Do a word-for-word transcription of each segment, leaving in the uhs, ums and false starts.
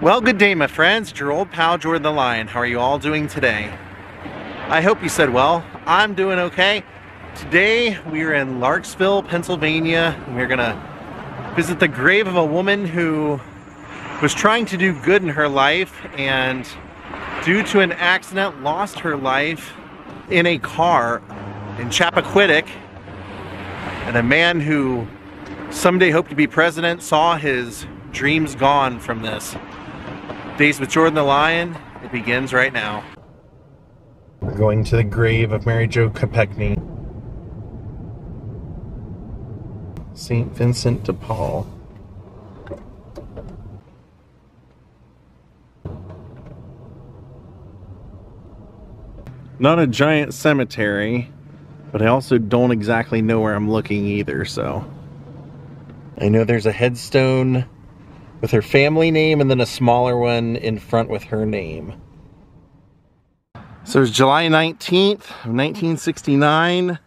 Well, good day, my friends. It's your old pal, Jordan the Lion. How are you all doing today? I hope you said well. I'm doing okay. Today, we are in Larksville, Pennsylvania. We're gonna visit the grave of a woman who was trying to do good in her life and, due to an accident, lost her life in a car in Chappaquiddick. And a man who someday hoped to be president saw his dreams gone from this. Daze with Jordan the Lion, it begins right now. We're going to the grave of Mary Jo Kopechne, Saint Vincent de Paul. Not a giant cemetery, but I also don't exactly know where I'm looking either, so. I know there's a headstone with her family name and then a smaller one in front with her name. So it's July nineteenth of nineteen sixty-nine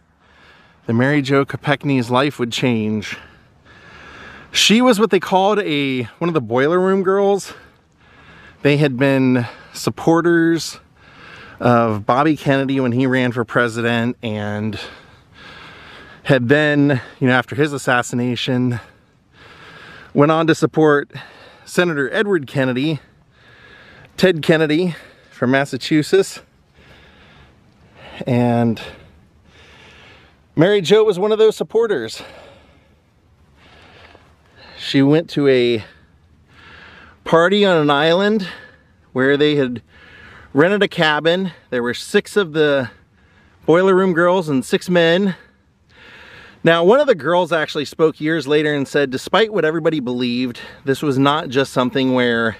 that Mary Jo Kopechne's life would change. She was what they called a one of the boiler room girls. They had been supporters of Bobby Kennedy when he ran for president and had then, you know, after his assassination, went on to support Senator Edward Kennedy, Ted Kennedy from Massachusetts. And Mary Jo was one of those supporters. She went to a party on an island where they had rented a cabin. There were six of the boiler room girls and six men. Now, one of the girls actually spoke years later and said, despite what everybody believed, this was not just something where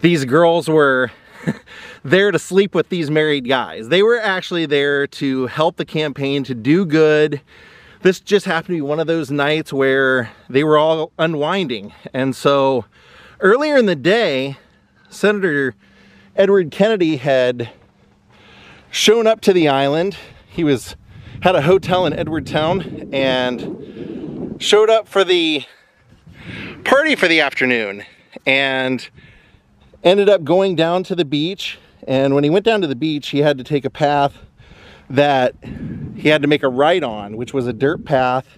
these girls were there to sleep with these married guys. They were actually there to help the campaign, to do good. This just happened to be one of those nights where they were all unwinding. And so earlier in the day, Senator Edward Kennedy had shown up to the island. He was had a hotel in Edgartown and showed up for the party for the afternoon and ended up going down to the beach. And when he went down to the beach, he had to take a path that he had to make a right on, which was a dirt path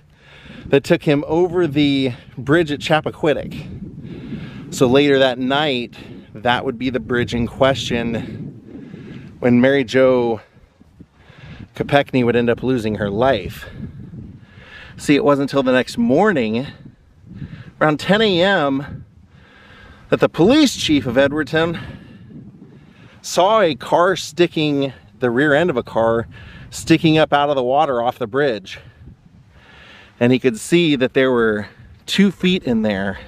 that took him over the bridge at Chappaquiddick. So later that night, that would be the bridge in question when Mary Jo Kopechne would end up losing her life. See, it wasn't until the next morning, around ten A M, that the police chief of Edgartown saw a car sticking, the rear end of a car, sticking up out of the water off the bridge. And he could see that there were two feet in there.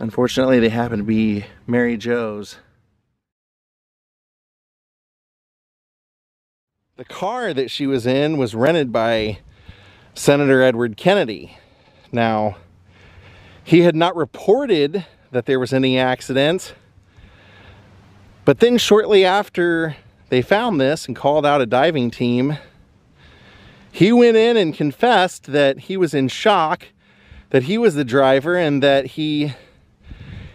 Unfortunately, they happened to be Mary Jo's. The car that she was in was rented by Senator Edward Kennedy. Now, he had not reported that there was any accident, but then shortly after they found this and called out a diving team, he went in and confessed that he was in shock, that he was the driver, and that he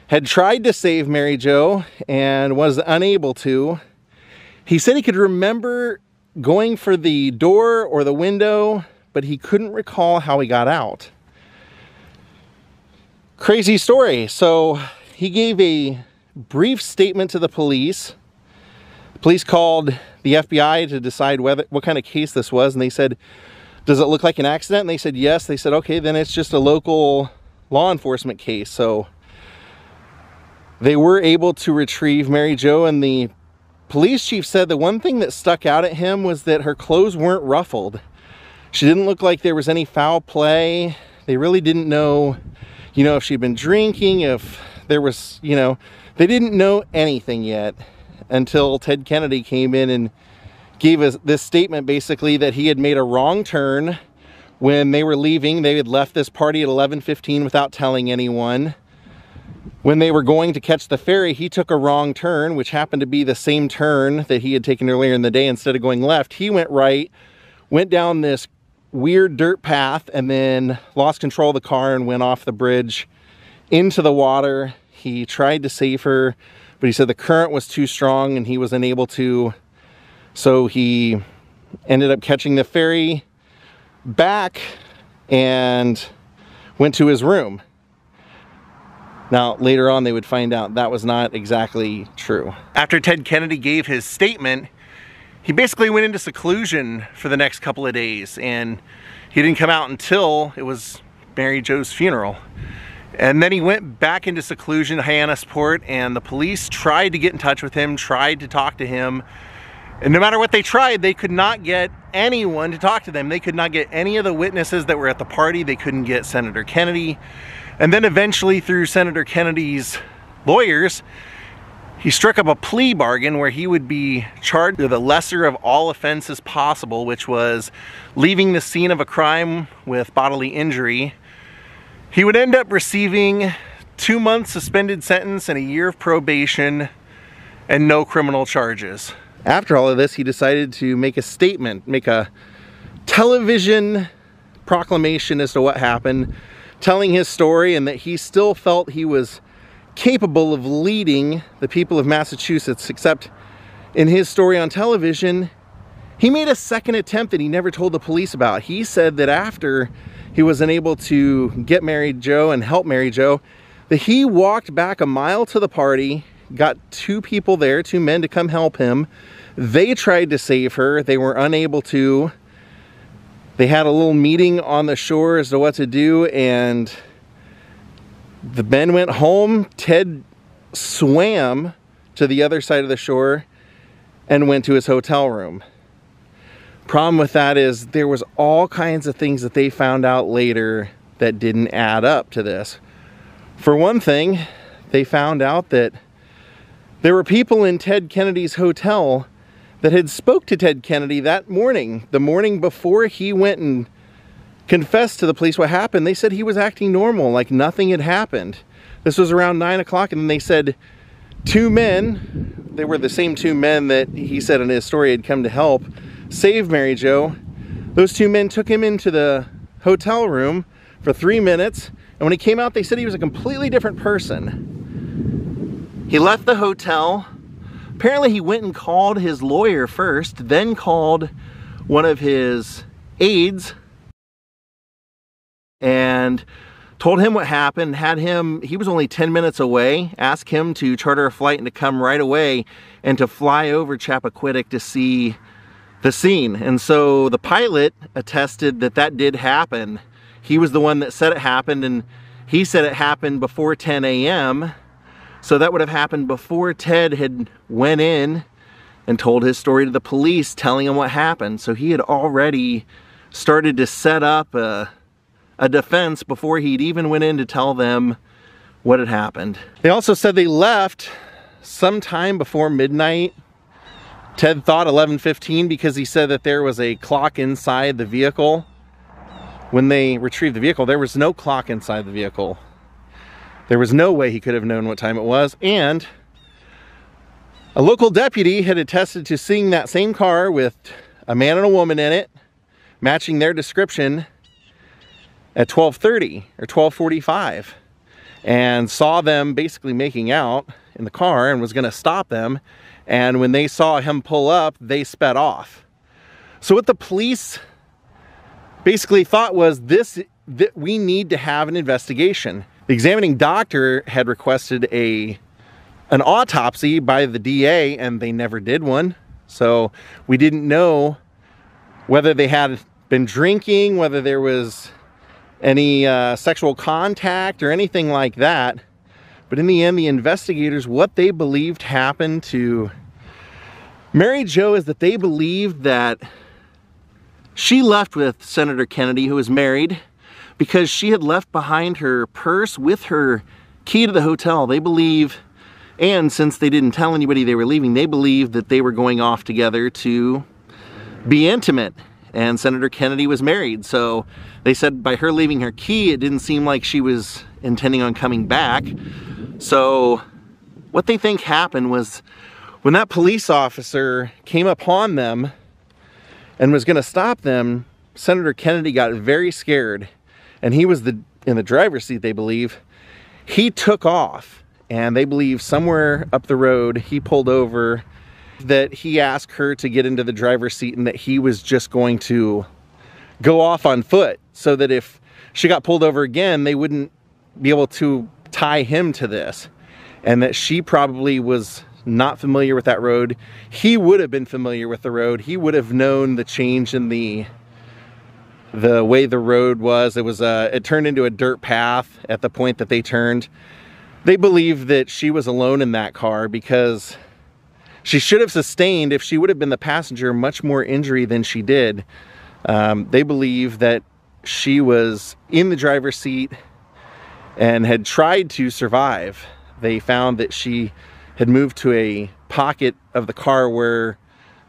had tried to save Mary Jo and was unable to. He said he could remember going for the door or the window, but he couldn't recall how he got out. Crazy story. So he gave a brief statement to the police. The police called the F B I to decide whether what kind of case this was, and they said, does it look like an accident? And they said yes. They said, okay, then it's just a local law enforcement case. So they were able to retrieve Mary Jo, and the police chief said the one thing that stuck out at him was that her clothes weren't ruffled. She didn't look like there was any foul play. They really didn't know, you know, if she'd been drinking, if there was, you know, they didn't know anything yet until Ted Kennedy came in and gave us this statement, basically that he had made a wrong turn when they were leaving. They had left this party at eleven fifteen without telling anyone. When they were going to catch the ferry, he took a wrong turn, which happened to be the same turn that he had taken earlier in the day. Instead of going left, he went right, went down this weird dirt path, and then lost control of the car and went off the bridge into the water. He tried to save her, but he said the current was too strong and he was unable to. So he ended up catching the ferry back and went to his room. Now, later on, they would find out that was not exactly true. After Ted Kennedy gave his statement, he basically went into seclusion for the next couple of days, and he didn't come out until it was Mary Jo's funeral. And then he went back into seclusion at Hyannis Port, and the police tried to get in touch with him, tried to talk to him. And no matter what they tried, they could not get anyone to talk to them. They could not get any of the witnesses that were at the party. They couldn't get Senator Kennedy. And then eventually, through Senator Kennedy's lawyers, he struck up a plea bargain where he would be charged with the lesser of all offenses possible, which was leaving the scene of a crime with bodily injury. He would end up receiving two months suspended sentence and a year of probation and no criminal charges. After all of this, he decided to make a statement, make a television proclamation as to what happened, telling his story and that he still felt he was capable of leading the people of Massachusetts, except in his story on television, he made a second attempt that he never told the police about. He said that after he was unable to get Mary Jo and help Mary Jo, that he walked back a mile to the party, got two people there, two men to come help him. They tried to save her. They were unable to. They had a little meeting on the shore as to what to do, and the men went home. Ted swam to the other side of the shore and went to his hotel room. Problem with that is there was all kinds of things that they found out later that didn't add up to this. For one thing, they found out that there were people in Ted Kennedy's hotel that had spoke to Ted Kennedy that morning, the morning before he went and confessed to the police what happened. They said he was acting normal, like nothing had happened. This was around nine o'clock, and they said two men, they were the same two men that he said in his story had come to help save Mary Jo. Those two men took him into the hotel room for three minutes, and when he came out, they said he was a completely different person. He left the hotel. Apparently, he went and called his lawyer first, then called one of his aides, and told him what happened, had him, he was only ten minutes away, asked him to charter a flight and to come right away and to fly over Chappaquiddick to see the scene. And so the pilot attested that that did happen. He was the one that said it happened, and he said it happened before ten a m So that would have happened before Ted had went in and told his story to the police, telling him what happened. So he had already started to set up a a defense before he'd even went in to tell them what had happened. They also said they left sometime before midnight. Ted thought eleven fifteen because he said that there was a clock inside the vehicle. When they retrieved the vehicle, there was no clock inside the vehicle. There was no way he could have known what time it was, and a local deputy had attested to seeing that same car with a man and a woman in it, matching their description, at twelve thirty or twelve forty-five, and saw them basically making out in the car and was going to stop them, and when they saw him pull up, they sped off. So what the police basically thought was this, that we need to have an investigation. The examining doctor had requested a an autopsy by the D A, and they never did one, so we didn't know whether they had been drinking, whether there was any uh, sexual contact or anything like that. But in the end, the investigators, what they believed happened to Mary Jo is that they believed that she left with Senator Kennedy, who was married, because she had left behind her purse with her key to the hotel. They believe, and since they didn't tell anybody they were leaving, they believed that they were going off together to be intimate. And Senator Kennedy was married, so they said by her leaving her key, it didn't seem like she was intending on coming back. So what they think happened was when that police officer came upon them and was going to stop them, Senator Kennedy got very scared, and he was the in the driver's seat, they believe. He took off and they believe somewhere up the road he pulled over, that he asked her to get into the driver's seat, and that he was just going to go off on foot so that if she got pulled over again, they wouldn't be able to tie him to this, and that she probably was not familiar with that road. He would have been familiar with the road. He would have known the change in the the way the road was. It was uh, it turned into a dirt path at the point that they turned. They believe that she was alone in that car because she should have sustained, if she would have been the passenger, much more injury than she did. Um, they believe that she was in the driver's seat and had tried to survive. They found that she had moved to a pocket of the car where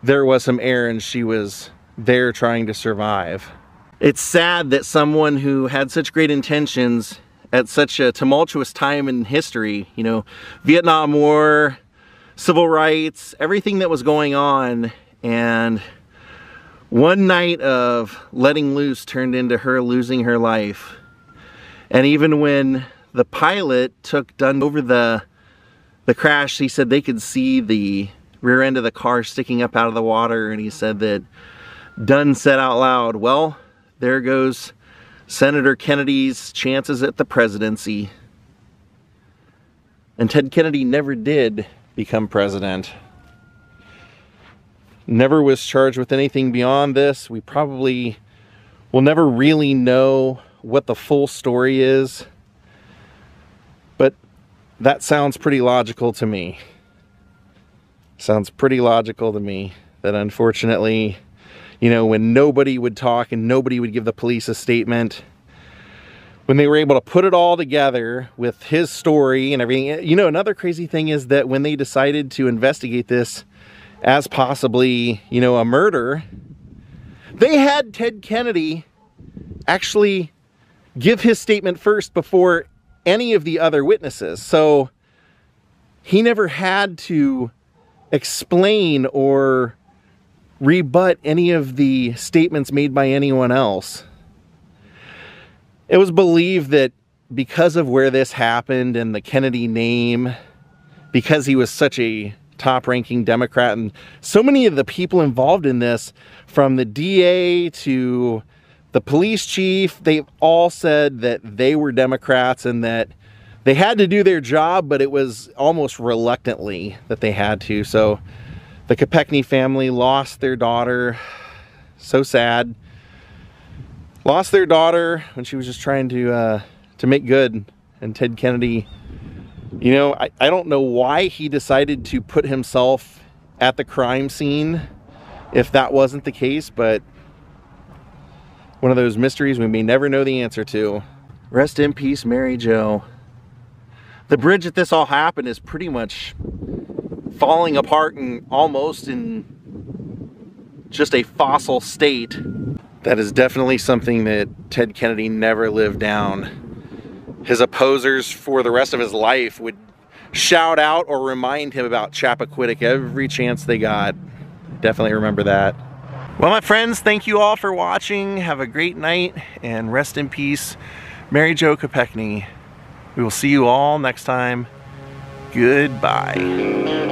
there was some air, and she was there trying to survive. It's sad that someone who had such great intentions at such a tumultuous time in history, you know, Vietnam War, civil rights, everything that was going on, and one night of letting loose turned into her losing her life. And even when the pilot took Dunn over the the crash, he said they could see the rear end of the car sticking up out of the water, and he said that Dunn said out loud, "Well, there goes Senator Kennedy's chances at the presidency." And Ted Kennedy never did become president. Never was charged with anything beyond this. We probably will never really know what the full story is, but that sounds pretty logical to me. Sounds pretty logical to me that, unfortunately, you know, when nobody would talk and nobody would give the police a statement, when they were able to put it all together with his story and everything. You know, another crazy thing is that when they decided to investigate this as possibly, you know, a murder, they had Ted Kennedy actually give his statement first before any of the other witnesses. So he never had to explain or rebut any of the statements made by anyone else. It was believed that because of where this happened and the Kennedy name, because he was such a top-ranking Democrat, and so many of the people involved in this, from the D A to the police chief, they've all said that they were Democrats and that they had to do their job, but it was almost reluctantly that they had to. So the Kopechne family lost their daughter. So sad. Lost their daughter when she was just trying to uh, to make good. And Ted Kennedy, you know, I, I don't know why he decided to put himself at the crime scene if that wasn't the case, but one of those mysteries we may never know the answer to. Rest in peace, Mary Jo. The bridge that this all happened is pretty much falling apart and almost in just a fossil state. That is definitely something that Ted Kennedy never lived down. His opposers for the rest of his life would shout out or remind him about Chappaquiddick every chance they got. Definitely remember that. Well, my friends, thank you all for watching. Have a great night, and rest in peace, Mary Jo Kopechne. We will see you all next time. Goodbye.